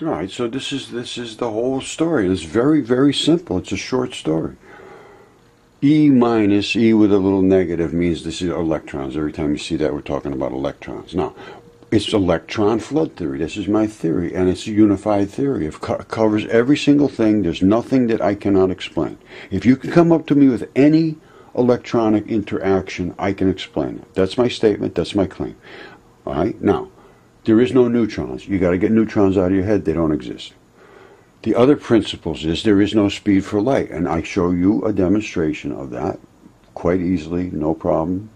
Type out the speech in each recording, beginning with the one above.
All right, so this is the whole story. It's very, very simple. It's a short story. E minus E with a little negative means this is electrons. Every time you see that, we're talking about electrons. Now, it's electron flood theory. This is my theory, and it's a unified theory. It covers every single thing. There's nothing that I cannot explain. If you can come up to me with any electronic interaction, I can explain it. That's my statement. That's my claim. All right? Now, there is no neutrons. You got to get neutrons out of your head. They don't exist. The other principles is there is no speed for light, and I show you a demonstration of that quite easily, no problem.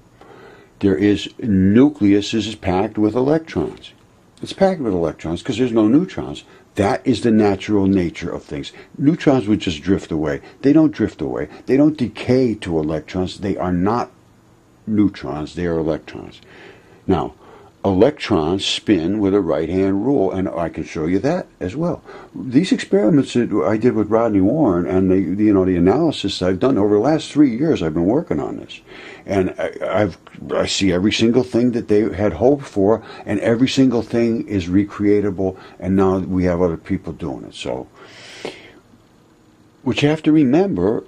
There is nucleus is packed with electrons. It's packed with electrons because there's no neutrons. That is the natural nature of things. Neutrons would just drift away. They don't drift away. They don't decay to electrons. They are not neutrons. They are electrons. Now, electrons spin with a right-hand rule, and I can show you that as well. These experiments that I did with Rodney Warren and the you know, the analysis I've done over the last 3 years, I've been working on this, and I see every single thing that they had hoped for, and every single thing is recreatable, and now we have other people doing it. So, what you have to remember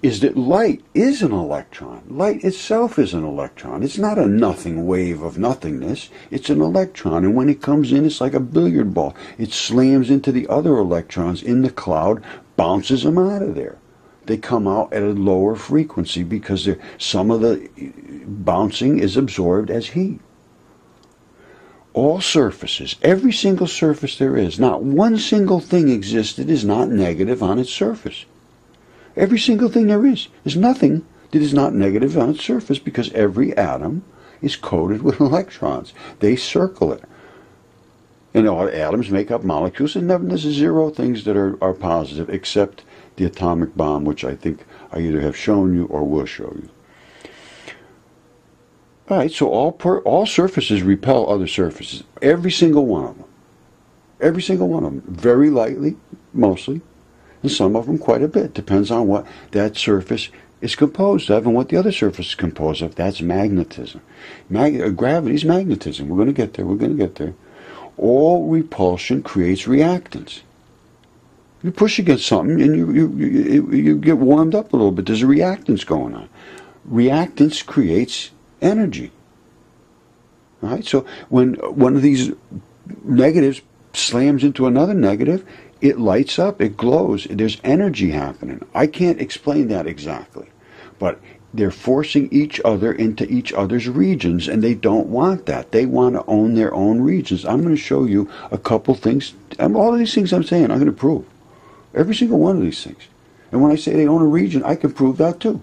is that light is an electron. Light itself is an electron. It's not a nothing wave of nothingness. It's an electron, and when it comes in, it's like a billiard ball. It slams into the other electrons in the cloud, bounces them out of there. They come out at a lower frequency because some of the bouncing is absorbed as heat. All surfaces, every single surface there is, not one single thing exists that is not negative on its surface. Every single thing there is. There's nothing that is not negative on its surface because every atom is coated with electrons. They circle it. And all atoms make up molecules, and there's zero things that are positive except the atomic bomb, which I think I either have shown you or will show you. All right, so all surfaces repel other surfaces. Every single one of them. Every single one of them. Very lightly, mostly. And some of them quite a bit. Depends on what that surface is composed of and what the other surface is composed of. That's magnetism. Gravity is magnetism. We're going to get there. We're going to get there. All repulsion creates reactants. You push against something and you get warmed up a little bit. There's reactants going on. Reactants creates energy. All right? So when one of these negatives slams into another negative, it lights up, it glows, there's energy happening. I can't explain that exactly, but they're forcing each other into each other's regions, and they don't want that. They want to own their own regions. I'm going to show you a couple things. All of these things I'm saying, I'm going to prove. Every single one of these things. And when I say they own a region, I can prove that too.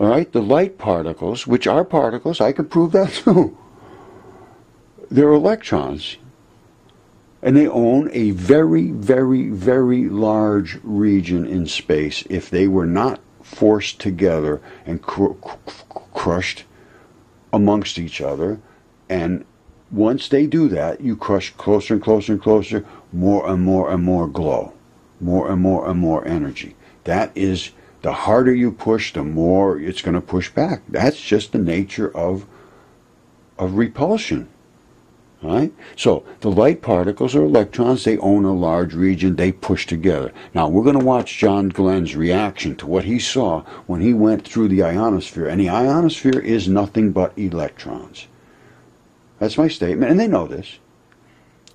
All right, the light particles, which are particles, I can prove that too. They're electrons. And they own a very, very, very large region in space if they were not forced together and crushed amongst each other. And once they do that, you crush closer and closer and closer, more and more and more glow, more and more and more energy. That is, the harder you push, the more it's going to push back. That's just the nature of repulsion. Right? So, the light particles or electrons, they own a large region, they push together. Now, we're going to watch John Glenn's reaction to what he saw when he went through the ionosphere. And the ionosphere is nothing but electrons. That's my statement, and they know this.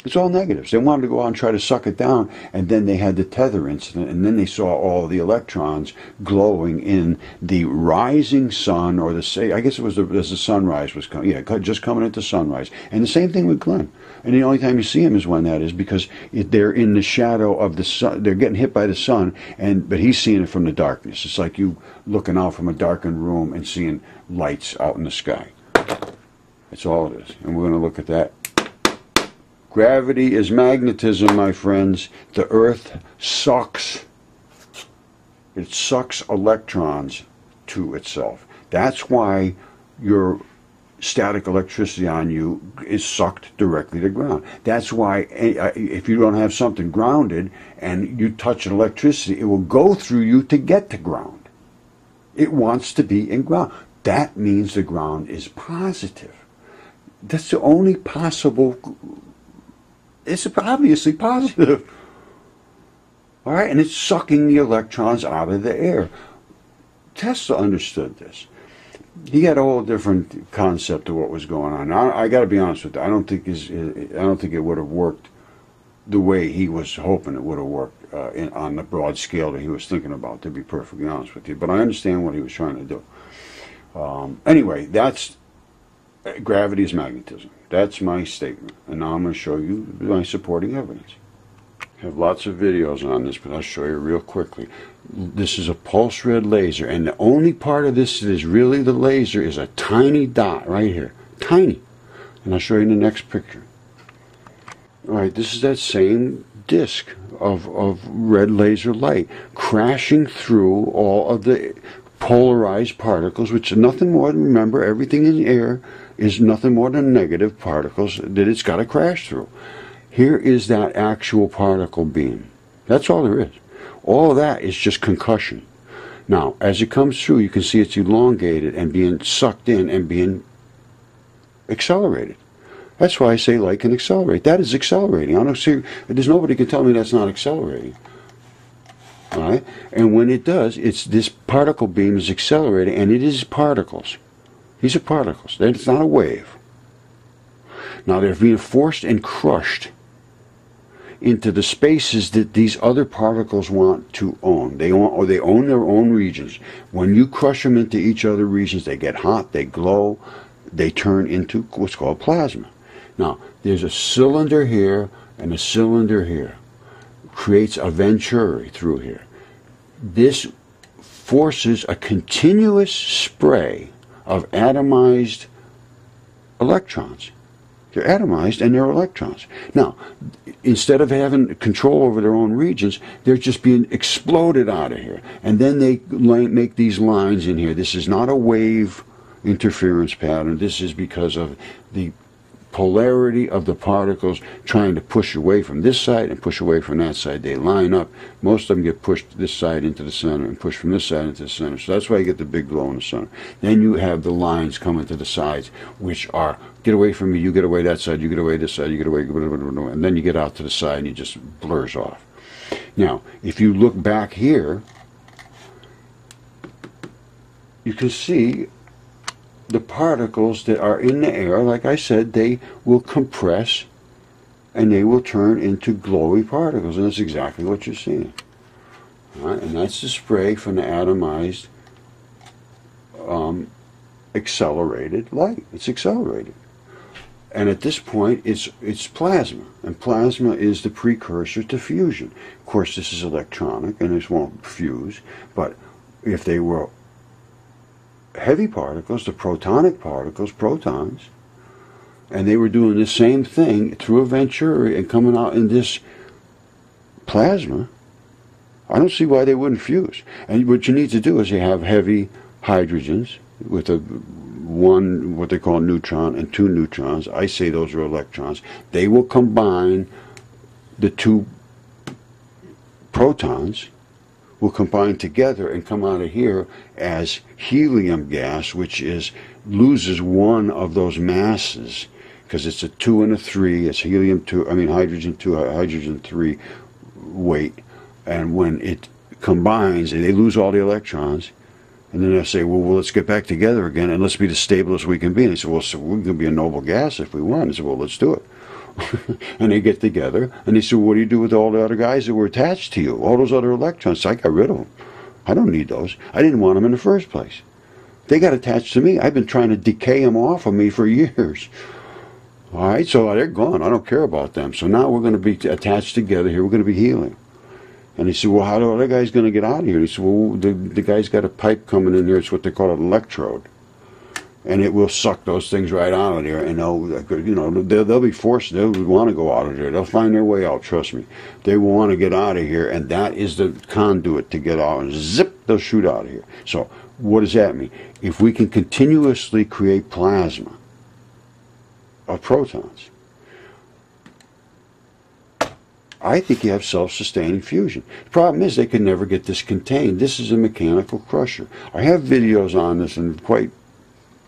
It's all negatives. They wanted to go out and try to suck it down, and then they had the tether incident, and then they saw all the electrons glowing in the rising sun, or the I guess it was as the sunrise was coming. Yeah, just coming into sunrise. And the same thing with Glenn. And the only time you see him is when that is, because they're in the shadow of the sun. They're getting hit by the sun, but he's seeing it from the darkness. It's like you looking out from a darkened room and seeing lights out in the sky. That's all it is. And we're going to look at that. Gravity is magnetism, my friends. The Earth sucks. It sucks electrons to itself. That's why your static electricity on you is sucked directly to ground. That's why if you don't have something grounded and you touch an electricity, it will go through you to get to ground. It wants to be in ground. That means the ground is positive. That's the only possible it's obviously positive. All right, and it's sucking the electrons out of the air. Tesla understood this. He had a whole different concept of what was going on. I got to be honest with you. I don't think it would have worked the way he was hoping it would have worked on the broad scale that he was thinking about. To be perfectly honest with you, but I understand what he was trying to do. Anyway, that's gravity is magnetism. That's my statement, and now I'm going to show you my supporting evidence. I have lots of videos on this, but I'll show you real quickly. This is a pulse red laser, and the only part of this that is really the laser is a tiny dot right here. Tiny. And I'll show you in the next picture. Alright, this is that same disc of red laser light crashing through all of the polarized particles, which is nothing more than, remember, everything in the air is nothing more than negative particles that it's got to crash through. Here is that actual particle beam. That's all there is. All of that is just concussion. Now, as it comes through, you can see it's elongated and being sucked in and being accelerated. That's why I say like and accelerate. That is accelerating. I don't see, there's nobody can tell me that's not accelerating. All right? And when it does, it's this particle beam is accelerating, and it is particles. These are particles. It's not a wave. Now, they're being forced and crushed into the spaces that these other particles want to own. They own their own regions. When you crush them into each other regions, they get hot, they glow, they turn into what's called plasma. Now, there's a cylinder here and a cylinder here. Creates a venturi through here. This forces a continuous spray of atomized electrons. They're atomized and they're electrons. Now, instead of having control over their own regions, they're just being exploded out of here. And then they make these lines in here. This is not a wave interference pattern. This is because of the polarity of the particles trying to push away from this side and push away from that side. They line up. Most of them get pushed this side into the center and pushed from this side into the center. So that's why you get the big glow in the center. Then you have the lines coming to the sides, which are, get away from me, you get away that side, you get away this side, you get away, and then you get out to the side and it just blurs off. Now, if you look back here, you can see the particles that are in the air, like I said, they will compress and they will turn into glowy particles, and that's exactly what you're seeing. All right, and that's the spray from the atomized accelerated light. It's accelerated, and at this point it's plasma, and plasma is the precursor to fusion. Of course, this is electronic and this won't fuse, but if they were heavy particles, the protonic particles, protons, and they were doing the same thing through a venturi and coming out in this plasma, I don't see why they wouldn't fuse. And what you need to do is you have heavy hydrogens with a one, what they call neutron, and two neutrons. I say those are electrons. They will combine, the two protons will combine together and come out of here as helium gas, which is loses one of those masses, because it's a 2 and a 3, it's hydrogen 2, hydrogen 3 weight, and when it combines, they lose all the electrons, and then I say, well, let's get back together again, and let's be the stablest we can be. And they say, well, so we can be a noble gas if we want. I said, well, let's do it. And they get together, and they say, what do you do with all the other guys that were attached to you? All those other electrons? I got rid of them. I don't need those. I didn't want them in the first place. They got attached to me. I've been trying to decay them off of me for years. All right, so they're gone. I don't care about them. So now we're going to be attached together here. We're going to be healing. And they said, well, how are the other guys going to get out of here? They said, well, the guy's got a pipe coming in here. It's what they call an electrode. And it will suck those things right out of there, and they'll be forced. They'll want to go out of there. They'll find their way out. Trust me, they will want to get out of here, and that is the conduit to get out. And zip, they'll shoot out of here. So, what does that mean? If we can continuously create plasma of protons, I think you have self-sustaining fusion. The problem is they can never get this contained. This is a mechanical crusher. I have videos on this, and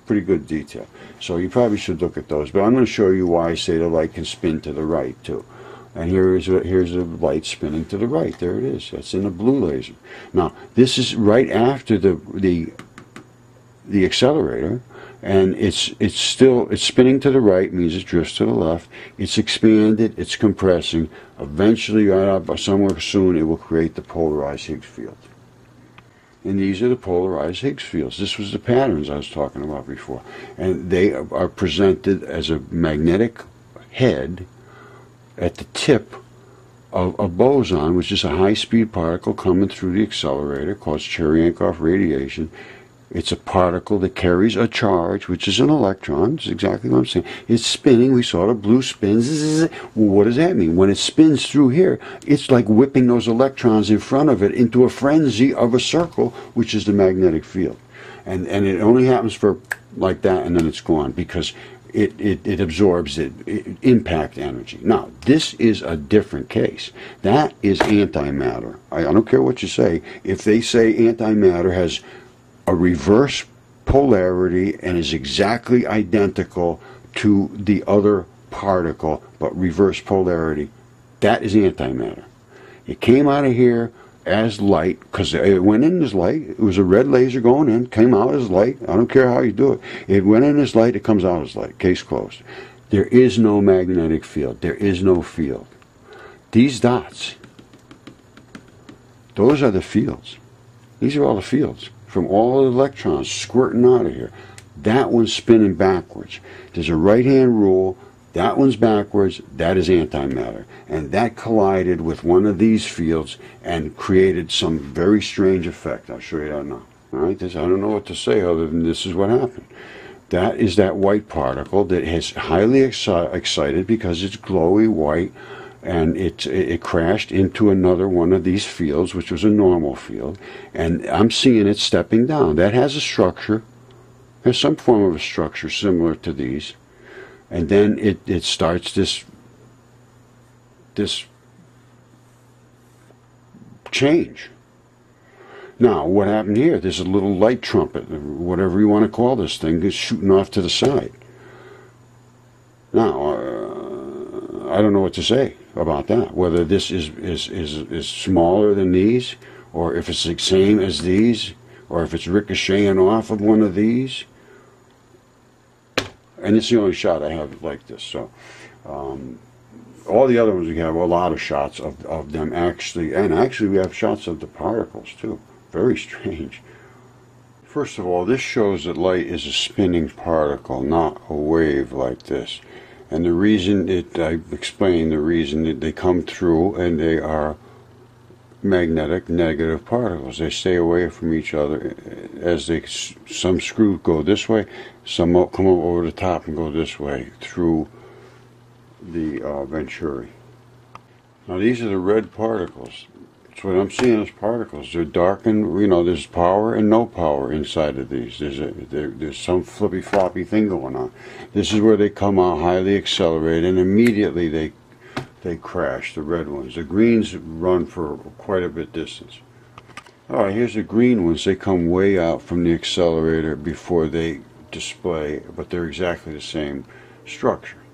pretty good detail, so you probably should look at those, but I'm going to show you why I say the light can spin to the right too. And here's a light spinning to the right. There it is. That's in the blue laser. Now, this is right after the accelerator, and it's spinning to the right, means it drifts to the left. It's expanded, it's compressing. Eventually, somewhere soon, it will create the polarized Higgs field. And these are the polarized Higgs fields. This was the patterns I was talking about before. And they are presented as a magnetic head at the tip of a boson, which is a high-speed particle coming through the accelerator called Cherenkov radiation. It's a particle that carries a charge, which is an electron. That's exactly what I'm saying. It's spinning. We saw the blue spins. Well, what does that mean? When it spins through here, it's like whipping those electrons in front of it into a frenzy of a circle, which is the magnetic field. And it only happens for like that, and then it's gone, because it absorbs impact energy. Now, this is a different case. That is antimatter. I don't care what you say. If they say antimatter has a reverse polarity and is exactly identical to the other particle, but reverse polarity, that is antimatter. It came out of here as light, because it went in as light. It was a red laser going in, came out as light. I don't care how you do it. It went in as light, it comes out as light. Case closed. There is no magnetic field. There is no field. These dots, those are the fields. These are all the fields from all the electrons squirting out of here. That one's spinning backwards. There's a right-hand rule. That one's backwards. That is antimatter. And that collided with one of these fields and created some very strange effect. I'll show you that now. All right? I don't know what to say other than this is what happened. That is that white particle that is highly excited because it's glowy white, and it crashed into another one of these fields, which was a normal field, and I'm seeing it stepping down. That has a structure, has some form of a structure similar to these, and then it starts this change. Now, what happened here? There's a little light trumpet, whatever you want to call this thing, is shooting off to the side. Now, I don't know what to say about that, whether this is smaller than these, or if it's the same as these, or if it's ricocheting off of one of these. And it's the only shot I have like this. So all the other ones, we have a lot of shots of them actually, and actually we have shots of the particles too. Very strange. First of all, this shows that light is a spinning particle, not a wave like this. And the reason I explained the reason that they come through, and they are magnetic negative particles. They stay away from each other as they, some screws go this way, some come over the top and go this way through the venturi. Now these are the red particles. So what I'm seeing is particles. They're dark, and you know there's power and no power inside of these. There's some flippy floppy thing going on. This is where they come out highly accelerated, and immediately they crash. The red ones. The greens run for quite a bit distance. All right, here's the green ones. They come way out from the accelerator before they display, but they're exactly the same structure.